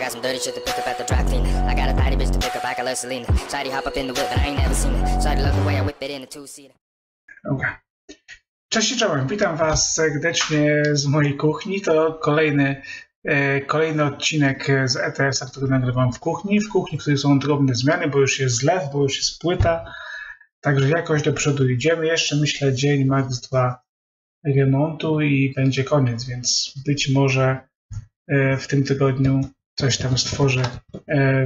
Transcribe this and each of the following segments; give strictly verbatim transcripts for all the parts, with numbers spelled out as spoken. I got some dirty shit to pick up at the dry clean. I got a tidy bitch to pick up, I got love Selena. Shawty hop up in the whip, but I ain't never seen it. Shawty love the way I whip it in a two-seater. Dobra. Cześć i czołem, witam was serdecznie z mojej kuchni. To kolejny, e, kolejny odcinek z E T S-a, który nagrywam w kuchni. W kuchni, w której są drobne zmiany, bo już jest zlew, bo już jest płyta. Także jakoś do przodu idziemy. Jeszcze myślę dzień, max dwa remontu i będzie koniec, więc być może w tym tygodniu coś tam stworzę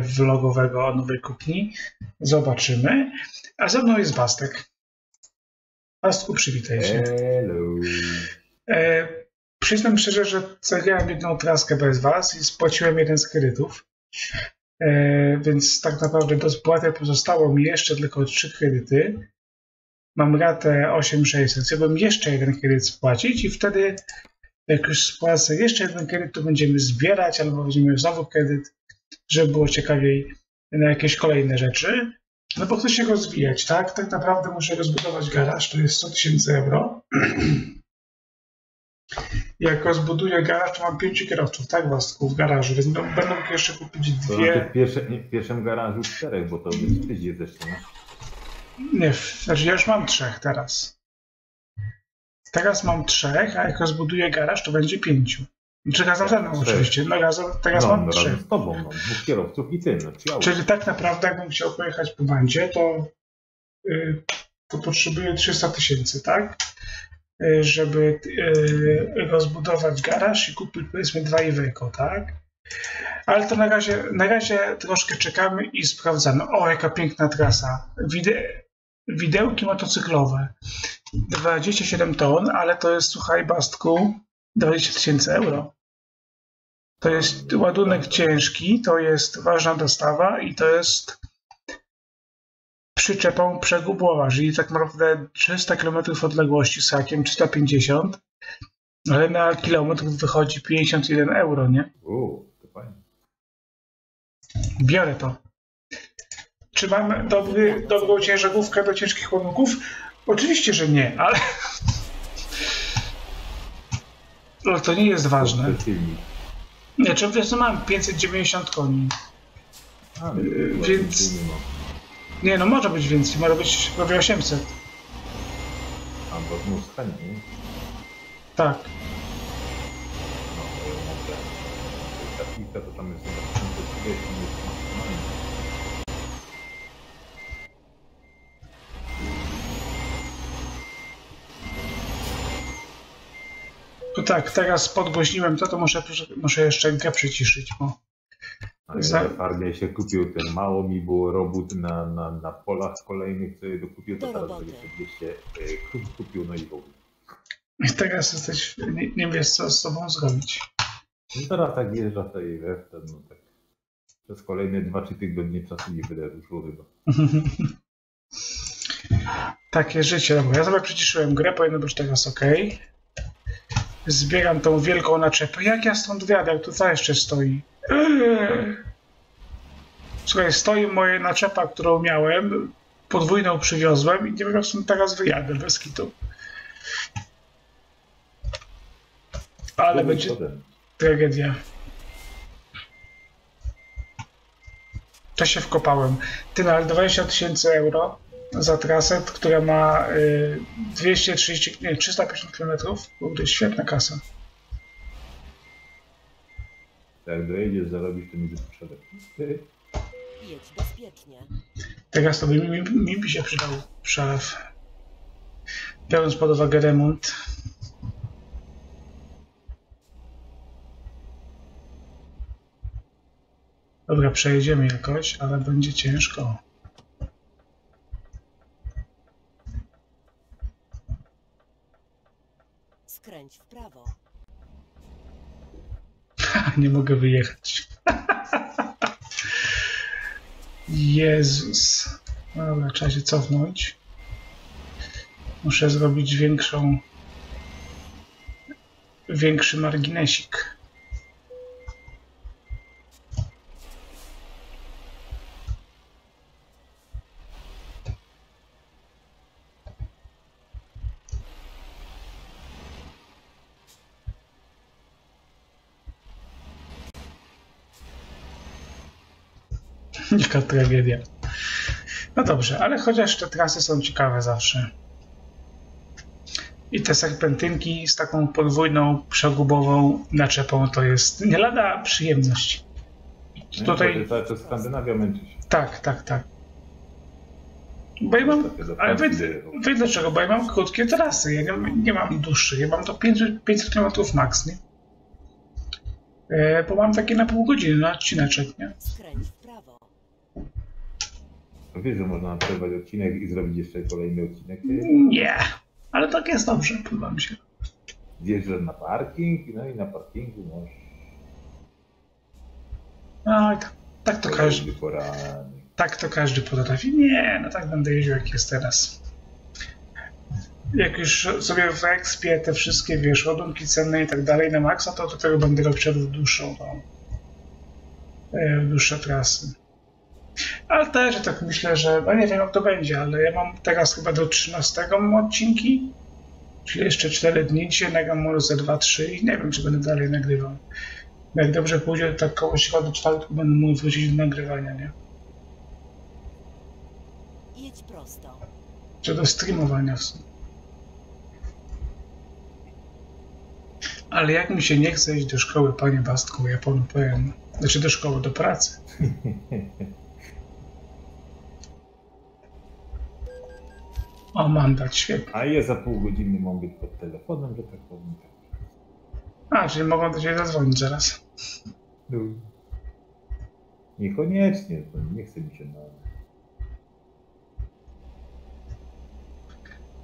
vlogowego o nowej kuchni. Zobaczymy. A ze mną jest Bastek. Bastku, przywitaj się. Hello. E, przyznam szczerze, że zagrałem jedną traskę bez was i spłaciłem jeden z kredytów. E, więc tak naprawdę do spłaty pozostało mi jeszcze tylko trzy kredyty. Mam ratę osiem tysięcy sześćset. Chciałbym jeszcze jeden kredyt spłacić i wtedy, jak już spłacę jeszcze jeden kredyt, to będziemy zbierać albo będziemy znowu kredyt, żeby było ciekawiej na jakieś kolejne rzeczy. No bo chcę się rozwijać, tak? Tak naprawdę muszę rozbudować garaż, to jest sto tysięcy euro. Jak rozbuduję garaż, to mam pięciu kierowców, tak, Bastku, w garażu, więc będę mógł jeszcze kupić dwie... W pierwszym garażu czterech, bo to jest tydzień zresztą. Nie, znaczy ja już mam trzech teraz. Teraz mam trzech, a jak rozbuduję garaż, to będzie pięciu. Czy razem ze mną oczywiście, no razem, teraz no, mam no, trzy. Razem z tobą, no, dwóch kierowców i ty. No, czyli tak naprawdę jakbym chciał pojechać po bandzie, to, yy, to potrzebuję trzysta tysięcy, tak? Yy, żeby yy, rozbudować garaż i kupić powiedzmy dwa iweko, tak? Ale to na razie, na razie troszkę czekamy i sprawdzamy. O, jaka piękna trasa. Wide widełki motocyklowe. dwadzieścia siedem ton, ale to jest, słuchaj Bastku, dwadzieścia tysięcy euro. To jest ładunek ciężki, to jest ważna dostawa i to jest przyczepą przegubowa, czyli tak naprawdę trzysta kilometrów odległości z hakiem, trzysta pięćdziesiąt, ale na kilometr wychodzi pięćdziesiąt jeden euro, nie? Uuu, to fajnie. Biorę to. Czy mam dobry, dobrą ciężarówkę do ciężkich ładunków? Oczywiście, że nie, ale... Ale to nie jest ważne. Nie, czy wiesz, mam pięćset dziewięćdziesiąt koni. A, więc... Nie, no może być więcej, może być prawie osiemset. A, bo w muskanie, nie? Tak. To tak, teraz podgłośniłem to, to muszę, muszę jeszcze G przyciszyć, bo... Za... Farmie się kupił, ten mało mi było robót na, na, na polach kolejnych, co je dokupił, to teraz oczywiście kupił, no i w ogóle. I teraz jesteś, nie, nie wiesz co z sobą zrobić. No teraz tak jeżdża tej we, no tak. Przez kolejne dwa trzy tygodnie czasu nie będę już chyba. Takie życie, dobra, ja sobie przyciszyłem grę, powinno być teraz ok. Zbieram tą wielką naczepę. Jak ja stąd wiadam? Tu co jeszcze stoi? Eee. Słuchaj, stoi moja naczepa, którą miałem. Podwójną przywiozłem i nie wiem, stąd teraz wyjadę bez kitu. Ale Uy, będzie potem. Tragedia. To się wkopałem. Ty, no, ale dwadzieścia tysięcy euro za trasę, która ma y, dwieście trzydzieści, nie, trzysta pięćdziesiąt kilometrów. To jest świetna kasa. Jak dojedziesz, zarobisz, to nie wysprzedaj. Jedź bezpiecznie. Teraz to by mi, mi, mi się przydał przelew. Biorąc pod uwagę remont. Dobra, przejedziemy jakoś, ale będzie ciężko. Skręć w prawo. Nie mogę wyjechać. Jezus. Dobra, trzeba się cofnąć. Muszę zrobić większą... większy marginesik. Jaka tragedia. No dobrze, ale chociaż te trasy są ciekawe zawsze. I te serpentynki z taką podwójną, przegubową naczepą to jest nie lada przyjemność. No tutaj... To, to Skandynawia męczy się. Tak, tak, tak. Bo ja mam, ale wy, wy dlaczego? Bo ja mam krótkie trasy, ja nie, nie mam dłuższych. Ja mam to pięćset kilometrów max, nie? E, bo mam takie na pół godziny, na odcineczek, nie? Skręć w prawo. Wiesz, że można przerwać odcinek i zrobić jeszcze kolejny odcinek? Nie, ale tak jest dobrze, podoba mi się. Wjeżdżasz na parking, no i na parkingu możesz... No i tak, tak to każdy... Tak to każdy potrafi. Nie, no tak będę jeździł jak jest teraz. Jak już sobie w ekspie te wszystkie, wiesz, ładunki cenne i tak dalej na maksa, to do tego będę robił w dłuższą, no, w dłuższe trasy. Ale też tak myślę, że, no nie wiem jak to będzie, ale ja mam teraz chyba do trzynastego odcinki, czyli jeszcze cztery dni, dzisiaj nagram może ze dwa trzy i nie wiem, czy będę dalej nagrywał. Jak dobrze pójdzie, tak koło środy czwartku będę mógł wrócić do nagrywania, nie? Jedź prosto. Czy do streamowania w sumie. Ale jak mi się nie chce iść do szkoły, panie Bastku, ja panu powiem. Znaczy do szkoły, do pracy. O, mandat, świetnie. A ja za pół godziny mam być pod telefonem, że tak powiem. A, czyli mogą do ciebie zadzwonić zaraz. No. Niekoniecznie, nie chce mi się na...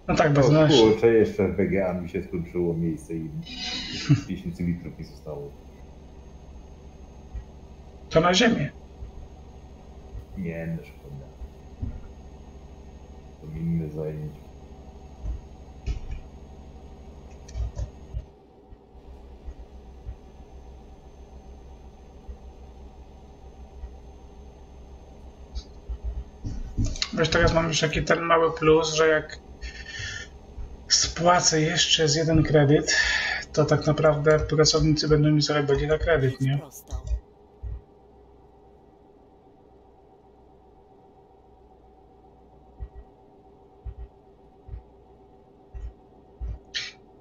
No tak, bez no, kurczę, jeszcze w B G A mi się skończyło miejsce i pięć tysięcy litrów mi zostało. To na ziemię? Nie, no szkoda. To mi inne zajęcie. Wiesz, teraz mam już taki ten mały plus, że jak spłacę jeszcze z jeden kredyt, to tak naprawdę pracownicy będą mi zarabiali na kredyt, nie?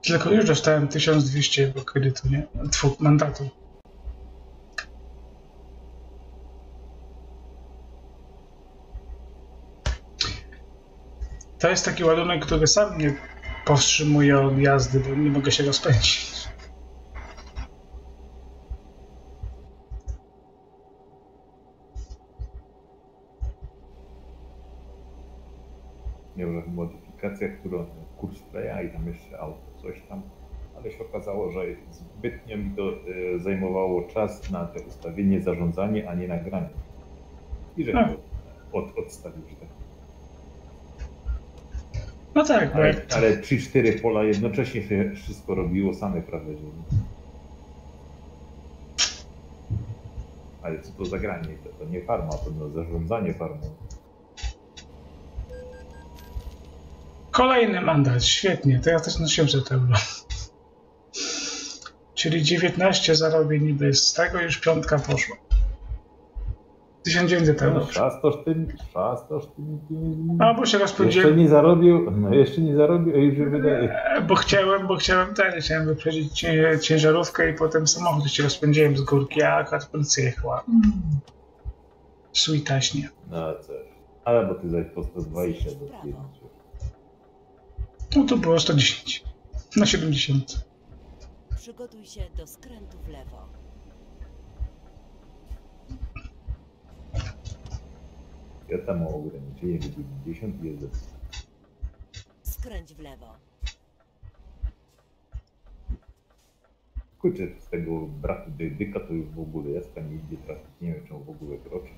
Tylko już dostałem tysiąc dwieście do kredytu, nie? Twój mandatu. To jest taki ładunek, który sam mnie powstrzymuje od jazdy, bo nie mogę się rozpędzić. Nie wiem, modyfikacja, którą kurs kleja i tam jeszcze auto, coś tam, ale się okazało, że zbytnio mi to e, zajmowało czas na te ustawienie, zarządzanie, a nie nagranie. I że no. od, odstawił się tak. No tak, ale, tak. Ale trzy cztery pola jednocześnie się wszystko robiło same prawie. Ale co to za granie? To, to nie farma, to no zarządzanie farmą. Kolejny mandat, świetnie. To ja też na siedemset euro. Czyli dziewiętnaście zarobię niby z tego, już piątka poszła. tysiąc dziewięćset euro. Czas toż tym, czas toż tym. A bo się rozpędziłem. Jeszcze nie zarobił, no jeszcze nie zarobił, a już wydaje. Bo chciałem, bo chciałem dalej, chciałem wyprzedzić ciężarówkę i potem samochód się rozpędziłem z górki, a kartpęcy jechała. Mm. Suitaśnie. No co, ale bo ty zaś po sto dwadzieścia do pięć. No to było sto dziesięć. Na siedemdziesiąt. Przygotuj się do skrętu w lewo. Ja tam o ograniczenie dziewięćdziesiąt jeden. Skręć w lewo. Kurczę, z tego braku dydyka to już w ogóle jaska nie idzie trafić, nie wiem czemu w ogóle kroczy.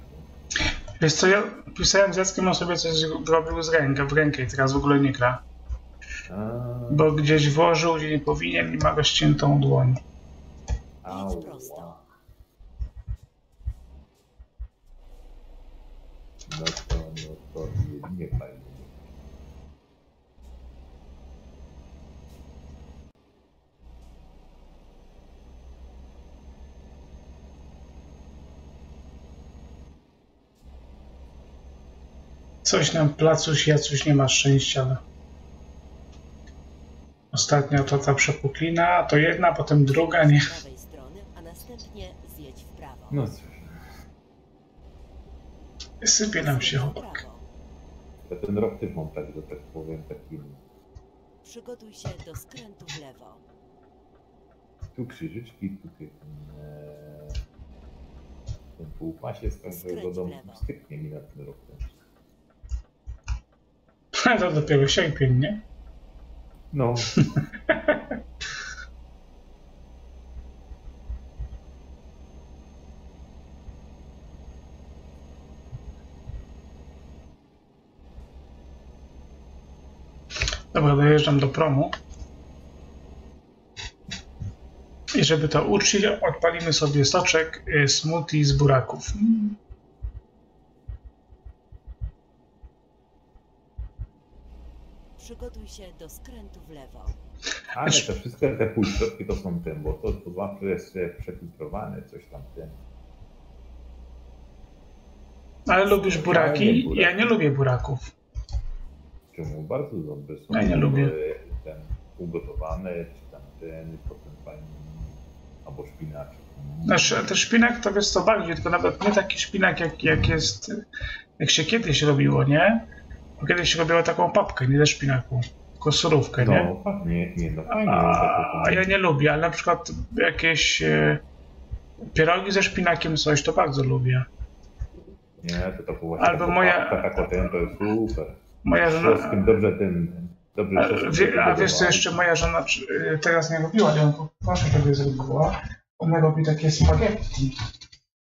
Wiesz co, ja pisałem z Jackiem, on sobie coś robił z ręką, w rękę i teraz w ogóle nie gra. A... Bo gdzieś włożył, gdzie nie powinien i ma rozciętą dłoń. Au. No to, no to nie, nie fajnie. Coś nam placuś, jacuś nie ma szczęścia. Ale... Ostatnio to ta przepuklina, to jedna, potem druga, nie? Z prawej strony, a następnie zjedź w prawo. No cóż. Sypie nam się chłopak. Ten rok też mam tak, że tak powiem, taki... Przygotuj się do skrętu w lewo. Tu krzyżyczki, tutaj... Ten półpasie z każdego domu styknie mi na ten rok też. To dopiero sierpień, nie? No. Dobra, dojeżdżam do promu. I żeby to uczcić, odpalimy sobie soczek smoothie z buraków. Przygotuj się do skrętu w lewo. Ale te wszystkie te półśrodki to są ten, bo to, to zawsze jest przefiltrowane, coś tam ten. Ale lubisz buraki? buraki? Ja nie lubię buraków. Czemu? Bardzo dobre są. Ja nie lubię. Ten ugotowany, czy tam ten, potem fajny, albo szpinaczek. Znaczy, ten szpinak to wiesz co bardziej, tylko nawet nie taki szpinak jak, jak jest, jak się kiedyś robiło, nie? Kiedyś się robiła taką papkę, nie ze szpinaku, tylko surówkę, no, nie? Nie, nie, no, nie a, a ja nie lubię, ale na przykład jakieś e, pierogi ze szpinakiem, coś, to bardzo lubię. Nie, to to było albo moja... Papka, tak, ten, to jest super. Moja żona... Dobrze ten... Dobrze, a, wie, ten a wiesz co, jeszcze moja żona teraz nie robiła, nie? Proszę, tobie zrobiła. Ona robi takie spaghetti.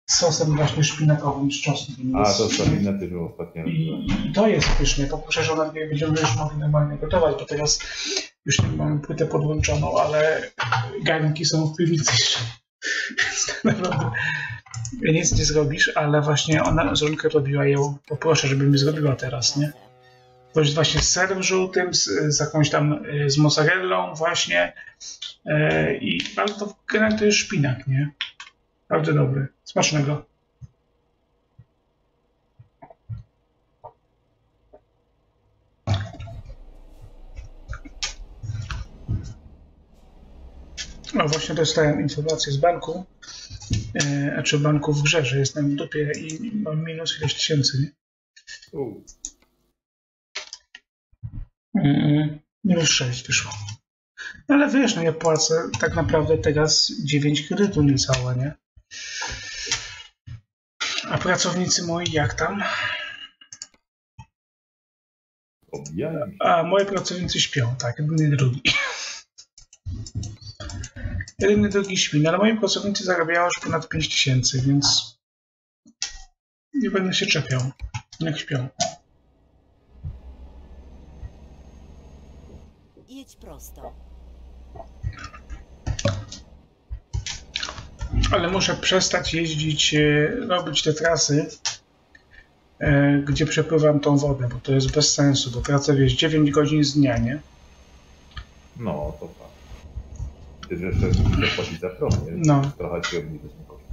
Sosem właśnie szpinakowym z czosnkiem. A, to szalina ty było ostatnio. I to jest pyszne, bo proszę, że ona będziemy już mogli normalnie gotować, bo teraz już nie mamy płytę podłączoną, ale garnki są w piwnicy. Nic nie zrobisz, ale właśnie ona żonkę robiła i ją poproszę, żeby mi zrobiła teraz, nie? To jest właśnie z serem żółtym, z, z jakąś tam, z mozzarellą właśnie yy, i bardzo generalnie to jest szpinak, nie? Bardzo dobry. Smacznego. No właśnie dostałem informację z banku, e, a czy banku w grze, że jestem w dupie i mam minus ileś tysięcy, nie? E, minus sześć wyszło. Ale wiesz, no ja płacę tak naprawdę teraz dziewięć kredytu niecałe, nie? A pracownicy moi jak tam? A moi pracownicy śpią, tak, jeden i drugi. Jeden i drugi śpi, no ale moi pracownicy zarabiają już ponad pięć tysięcy, więc nie będę się czepiał, niech śpią. Jedź prosto. Ale muszę przestać jeździć, robić te trasy, e, gdzie przepływam tą wodę, bo to jest bez sensu, bo praca wiesz dziewięć godzin z dnia, nie? No, to tak. Ty jeszcze zapłacić za prąd, nie? No. Trochę ci obniżyć koszty.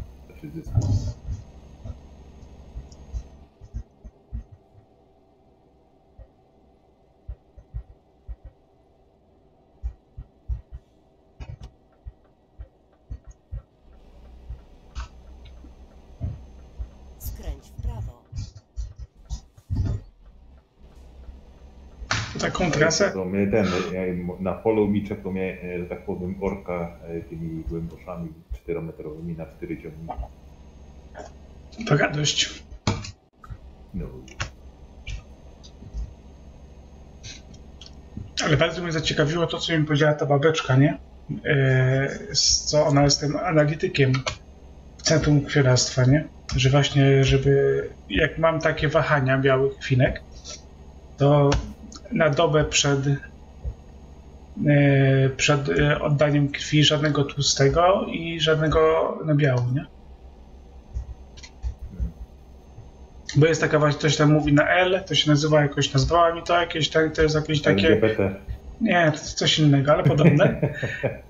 Taką trasę? To mnie ten, na polu miczek to mnie, że tak powiem, orka tymi głęboszami czterometrowymi na cztery ciągnie. To radość. No. Ale bardzo mnie zaciekawiło to, co mi powiedziała ta babeczka, nie? Yy, co ona jest tym analitykiem w centrum krwiodawstwa, nie? Że właśnie, żeby jak mam takie wahania białych krwinek, to na dobę przed, yy, przed yy, oddaniem krwi żadnego tłustego i żadnego nabiału, nie? Bo jest taka właśnie, coś tam mówi na L, to się nazywa jakoś, nazwała mi to jakieś, to jest jakieś takie... L G B T. Nie, to jest coś innego, ale podobne.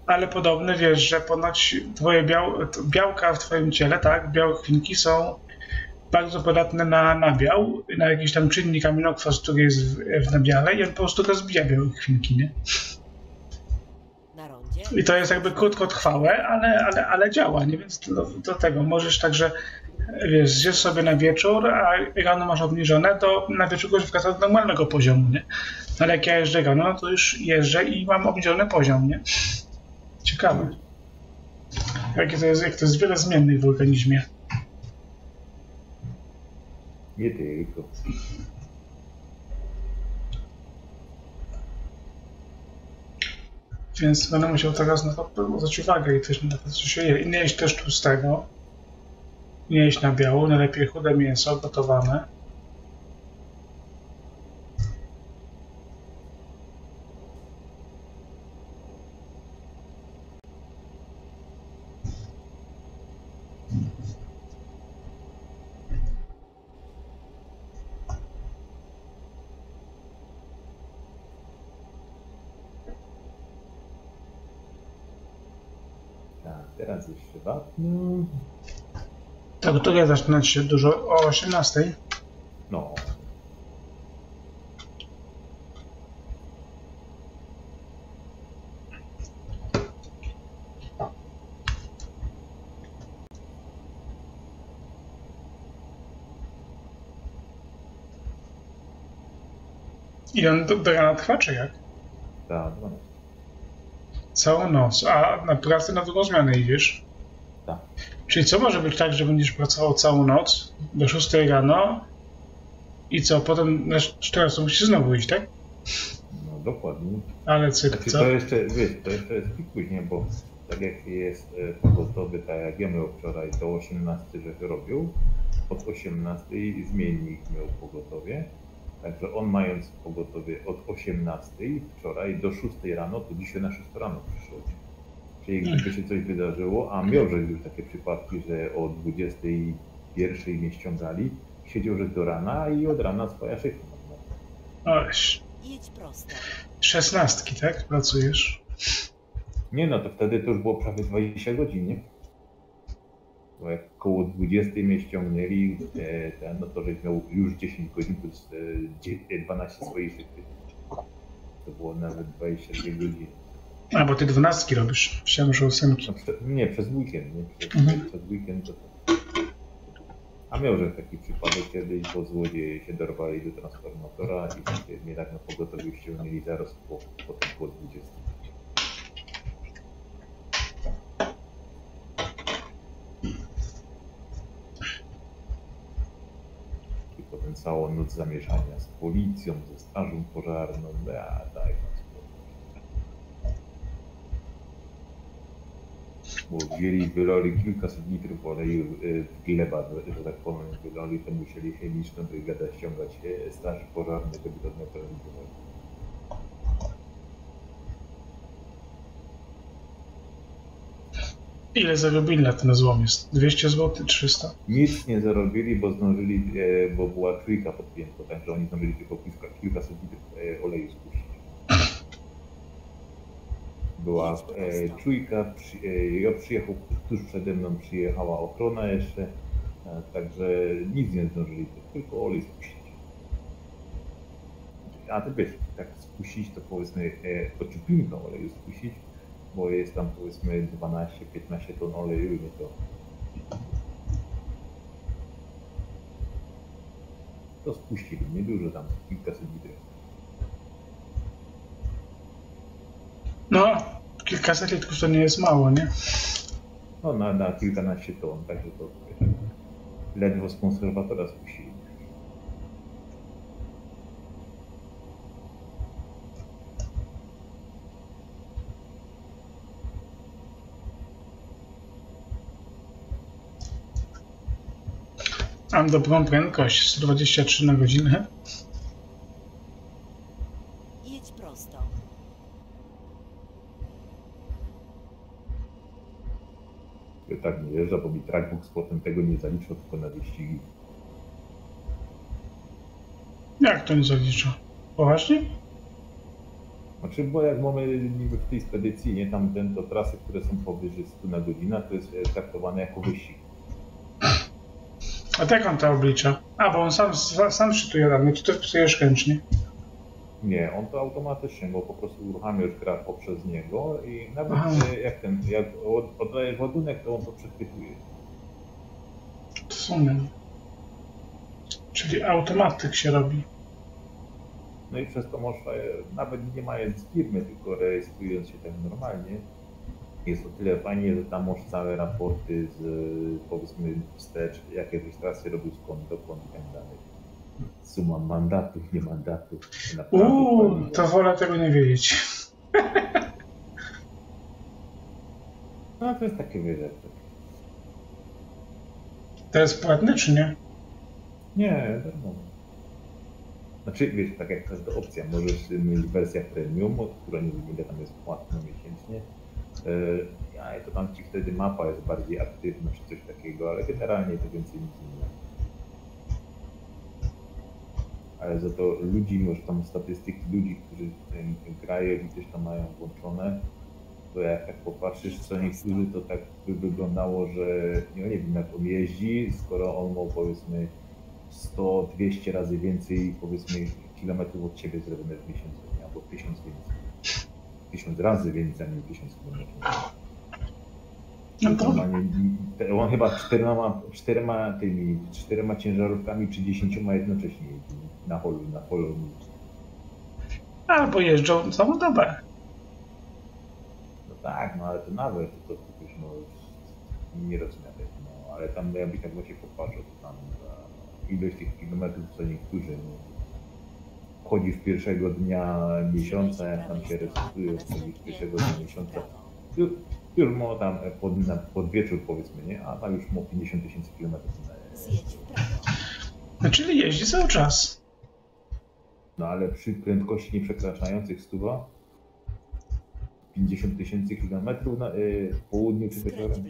Ale podobne, wiesz, że ponoć twoje biał, białka w twoim ciele, tak, białe krwinki są bardzo podatny na nabiał, na jakiś tam czynnik aminokwas, który jest w, w nabiale i on po prostu rozbija białe krwinki, nie? I to jest jakby krótkotrwałe, ale, ale, ale działa, nie? Więc do, do tego możesz także, wiesz, zjesz sobie na wieczór, a rano masz obniżone, to na wieczór już wraca do normalnego poziomu, nie? Ale jak ja jeżdżę rano, no to już jeżdżę i mam obniżony poziom, nie? Ciekawe. Jakie to jest, jak to jest wiele zmiennych w organizmie. Nie tylko. Więc będę musiał teraz na to zwrócić uwagę i też na to, co się je. I nie jeść też tłustego. Nie jeść na biało, najlepiej chude mięso gotowane. Teraz jeszcze wapno. Tak, to ja zacznę się dużo o osiemnastej. No. I on do, do rana trwa, czy jak? Tak, dwanaście. Całą noc, a na pracę na drugą zmianę idziesz? Tak. Czyli co może być tak, że będziesz pracował całą noc, do szóstej rano i co, potem na czternastą musisz znowu iść, tak? No dokładnie. Ale cykl, znaczy, co? To jeszcze, wiesz, to jeszcze jest później, bo tak jak jest pogotowy, tak jak ja miał wczoraj, do osiemnastej że robił, od osiemnastej zmiennik miał pogotowie. Także on mając pogotowie od osiemnastej wczoraj do szóstej rano, to dzisiaj na szóstą rano przyszło. Czyli gdyby się coś wydarzyło, a miał już takie przypadki, że o dwudziestej pierwszej mnie ściągali, siedział że do rana i od rana spaja sześć. Ależ. szesnastki, tak? Pracujesz? Nie no, to wtedy to już było prawie dwadzieścia godzin, nie? Bo jak koło dwudziestej mnie ściągnęli, ten, no to że miał już dziesięć godzin plus dwanaście swoich szybki. To było nawet dwadzieścia dwie godziny. A bo ty dwunastki robisz, myślałem, że ósemki. No, nie, przez weekend, nie? Przez, mhm. przez weekend to tak. A miał, że taki przypadek kiedyś, bo złodzieje się dorwali do transformatora i mnie tak na pogotowiu ściągnęli zaraz po, potem po dwudziestej. Potem całą noc zamieszania z policją, ze strażą pożarną, da, daj nas spokój. Bo wzięli, wylali kilkaset litrów oleju w gleba, że tak powiem, wylali, to musieli chemiczną brygadę ściągać straży pożarnej, żeby to neutralizować. Ile zarobili na ten złom jest? dwieście złotych? trzysta? Nic nie zarobili, bo zdążyli, bo była trójka podpięta, także oni zdążyli tylko kilka, kilkaset litrów oleju spuścić. Była e, trójka, przy, e, ja przyjechał, tuż przede mną przyjechała ochrona jeszcze, e, także nic nie zdążyli, tylko olej spuścić. A to wiesz, tak spuścić to powiedzmy e, oczepinka oleju spuścić, bo jest tam powiedzmy dwanaście do piętnastu ton oleju i to. To spuścili, niedużo tam, kilkaset litrów. No, kilkaset litrów to nie jest mało, nie? No na, na kilkanaście ton, także to ledwo z konserwatora spuścili. Mam dobrą prędkość, sto dwadzieścia trzy na godzinę. Jedź prosto. Ja tak nie jeżdża, bo mi trackbox potem tego nie zalicza, tylko na wyścigi. Jak to nie zalicza? Poważnie? Znaczy, bo jak mamy niby w tej spedycji, nie tamten, to trasy, które są powyżej stu na godzinę, to jest traktowane jako wyścig. A tak on to oblicza. A, bo on sam, sam szczytuje rany, czy ty wpisujesz ręcznie? Nie, on to automatycznie, bo po prostu uruchamiasz grę poprzez niego i nawet Aha. jak ten, jak oddajesz ładunek, to on to przechwytuje. To sumie. Czyli automatyk się robi. No i przez to można, nawet nie mając firmy, tylko rejestrując się tak normalnie, jest o tyle fajnie, że tam masz całe raporty z, powiedzmy, wstecz, jakie rejestracje robił skąd, dokąd i tak dalej. Suma mandatów, nie mandatów. Uuu, to wolę tego nie wiedzieć. No to jest takie wydatek. To jest płatne, czy nie? Nie, no. Znaczy, wiesz, tak jak każda opcja, możesz mieć wersję premium, która nie wynika, tam jest płatna miesięcznie. A to tam ci wtedy mapa jest bardziej aktywna, czy coś takiego, ale generalnie to więcej nic innego. Ale za to ludzi, już tam statystyki ludzi, którzy grają i też tam mają włączone, to jak tak popatrzysz, co niektórzy, to tak by wyglądało, że nie wiem, jak on jeździ, skoro on ma powiedzmy sto dwieście razy więcej, powiedzmy, kilometrów od ciebie zrobione w miesiącu, albo tysiąc więcej. tysiąc razy więcej, a nie tysiąc kilometrów. No to... On chyba czterema, czterema tymi, czterema ciężarówkami czy dziesięcioma jednocześnie na holu, na holu. Albo jeżdżą całą dobę. No tak, no ale to nawet, to, to już no, nie rozumiem, no, ale tam jakby tak właśnie popatrzę, to tam ilość tych kilometrów, co niektórzy, no. Chodzisz pierwszego dnia miesiąca, jak tam się rejestrujesz, chodzisz pierwszego dnia miesiąca. Już ma tam pod, pod wieczór, powiedzmy, nie? A tam już ma pięćdziesiąt tysięcy kilometrów. No, czyli jeździ cały czas. No ale przy prędkości nie przekraczających stu pięćdziesiąt tysięcy kilometrów na y, południu czy wieczorem.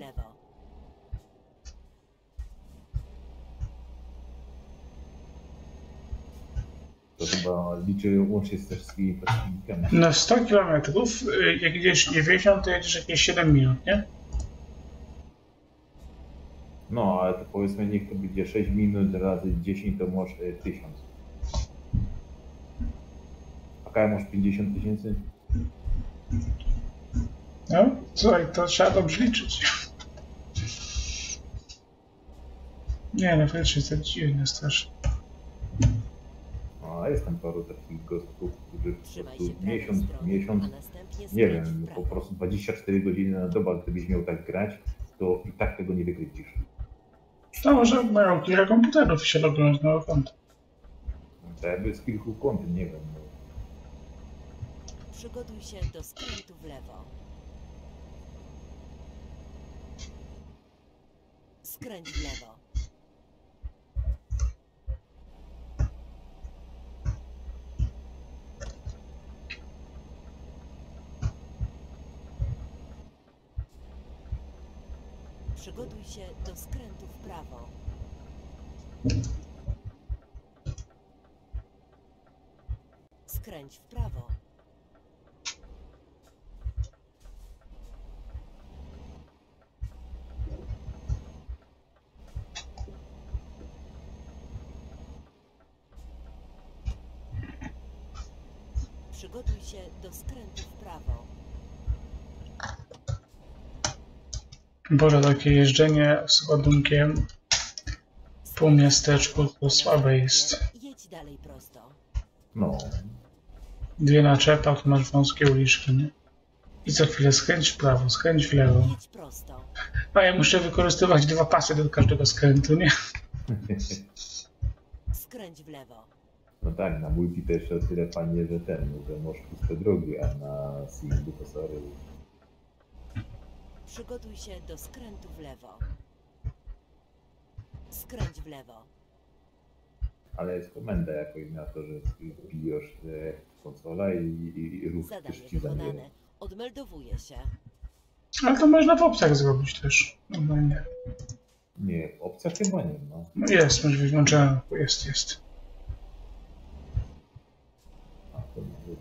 To chyba liczy łącznie z wszystkimi pracownikami. Na sto kilometrów, jak jedziesz dziewięćdziesiąt, to jedziesz jakieś siedem minut, nie? No, ale to powiedzmy, niech to będzie sześć minut razy dziesięć, to masz tysiąc. A kaj masz pięćdziesiąt tysięcy? No, słuchaj, to trzeba dobrze liczyć. Nie, no faktycznie to dziwne strasznie. A jest tam paru takich gostów, którzy po prostu miesiąc, miesiąc, nie wiem, po prostu dwadzieścia cztery godziny na dobę, gdybyś miał tak grać, to i tak tego nie wykręcisz. No może mają kilka komputerów się logują z małego konta. To jakby z kilku kont, nie wiem. Przygotuj się do skrętu w lewo. Skręć w lewo. Przygotuj się do skrętu w prawo. Skręć w prawo. Przygotuj się do skrętu w prawo. Boże, takie jeżdżenie z ładunkiem po miasteczku to słabe jest. Jedź dalej prosto. No. Dwie na czepach, masz wąskie uliczki, nie? I co chwilę skręć w prawo, skręć w lewo. A ja muszę wykorzystywać dwa pasy do każdego skrętu, nie? Skręć w lewo. No tak, na multi też o tyle fajnie, że ten, że masz puste drogi, a na singlu to sorry. Przygotuj się do skrętu w lewo. Skręć w lewo. Ale jest komenda jakoś na to, że bijesz konsola i, i, i ruch ci zadanie. Odmeldowuje się. Ale to można w opcjach zrobić też. No nie. Nie, w opcjach chyba nie ma. No jest, może wyłączone. Jest, jest. A, to nie.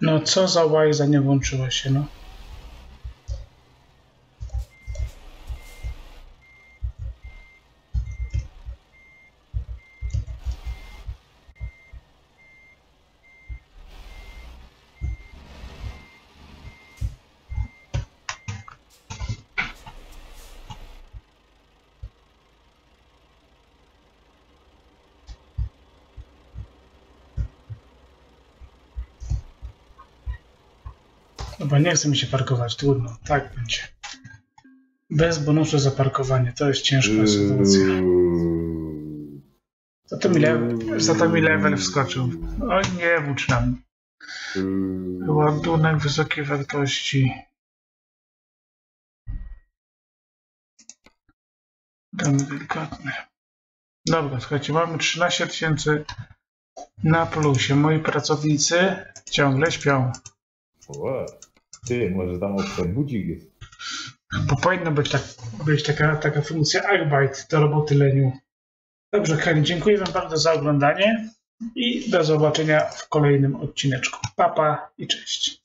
No co za łajza nie włączyła się, no. Chyba nie chce mi się parkować, trudno, tak będzie. Bez bonusu za parkowanie, to jest ciężka sytuacja. Zatem mi level, zatem mi level wskoczył. Oj, nie włócz nam. Ładunek wysokiej wartości. Damy delikatne. Dobra, słuchajcie, mamy trzynaście tysięcy na plusie. Moi pracownicy ciągle śpią. O, ty, może tam obszar budzik jest. Bo powinna być, tak, być taka, taka funkcja Arbeit do roboty leniu. Dobrze, kochani, dziękuję wam bardzo za oglądanie i do zobaczenia w kolejnym odcineczku. Pa, pa i cześć.